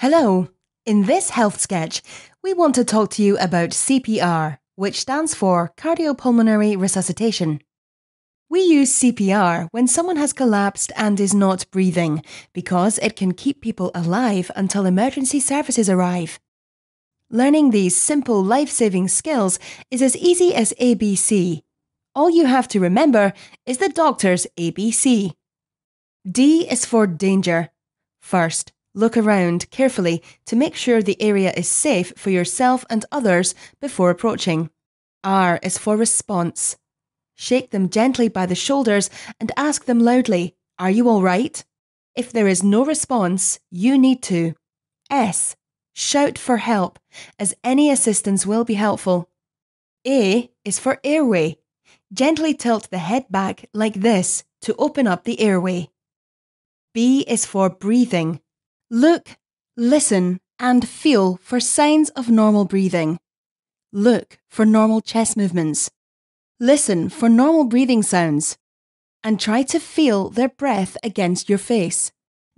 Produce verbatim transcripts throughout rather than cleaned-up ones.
Hello! In this health sketch, we want to talk to you about C P R, which stands for Cardiopulmonary Resuscitation. We use C P R when someone has collapsed and is not breathing, because it can keep people alive until emergency services arrive. Learning these simple life-saving skills is as easy as A B C. All you have to remember is the doctor's A B C. D is for danger. First, look around carefully to make sure the area is safe for yourself and others before approaching. R is for response. Shake them gently by the shoulders and ask them loudly, "Are you all right?" If there is no response, you need to. S. Shout for help, as any assistance will be helpful. A is for airway. Gently tilt the head back like this to open up the airway. B is for breathing. Look, listen, and feel for signs of normal breathing. Look for normal chest movements. Listen for normal breathing sounds. And try to feel their breath against your face.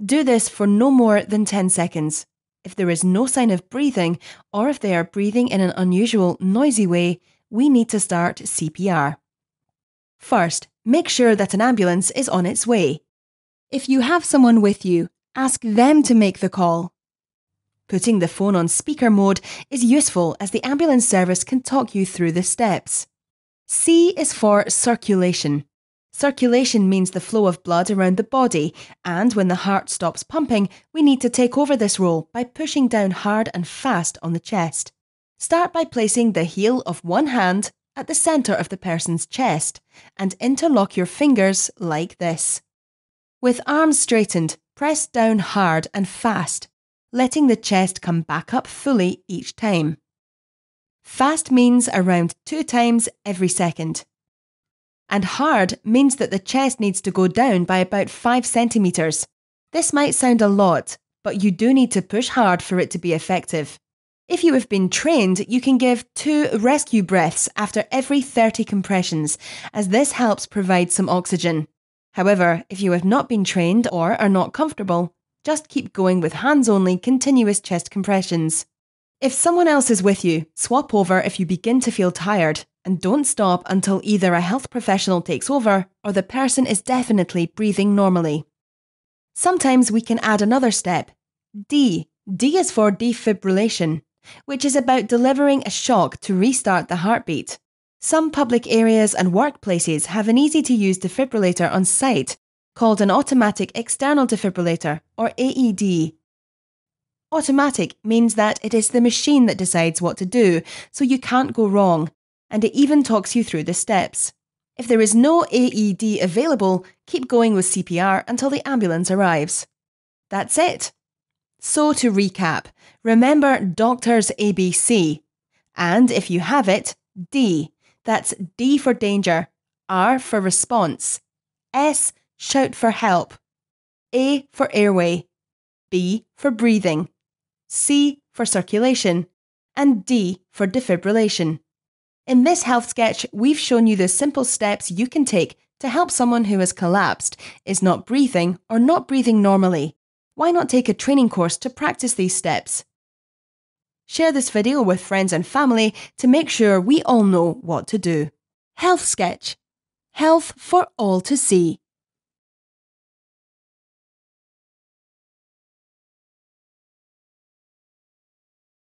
Do this for no more than ten seconds. If there is no sign of breathing, or if they are breathing in an unusual, noisy way, we need to start C P R. First, make sure that an ambulance is on its way. If you have someone with you, ask them to make the call. Putting the phone on speaker mode is useful as the ambulance service can talk you through the steps. C is for circulation. Circulation means the flow of blood around the body, and when the heart stops pumping, we need to take over this role by pushing down hard and fast on the chest. Start by placing the heel of one hand at the center of the person's chest and interlock your fingers like this. With arms straightened, press down hard and fast, letting the chest come back up fully each time. Fast means around two times every second. And hard means that the chest needs to go down by about five centimeters. This might sound a lot, but you do need to push hard for it to be effective. If you have been trained, you can give two rescue breaths after every thirty compressions, as this helps provide some oxygen. However, if you have not been trained or are not comfortable, just keep going with hands-only continuous chest compressions. If someone else is with you, swap over if you begin to feel tired, and don't stop until either a health professional takes over or the person is definitely breathing normally. Sometimes we can add another step. D. D is for defibrillation, which is about delivering a shock to restart the heartbeat. Some public areas and workplaces have an easy-to-use defibrillator on site called an automatic external defibrillator, or A E D. Automatic means that it is the machine that decides what to do, so you can't go wrong, and it even talks you through the steps. If there is no A E D available, keep going with C P R until the ambulance arrives. That's it. So to recap, remember Doctor's A B C, and if you have it, D. That's D for danger, R for response, S shout for help, A for airway, B for breathing, C for circulation, and D for defibrillation. In this health sketch, we've shown you the simple steps you can take to help someone who has collapsed, is not breathing, or not breathing normally. Why not take a training course to practice these steps? Share this video with friends and family to make sure we all know what to do. HealthSketch. Health for all to see.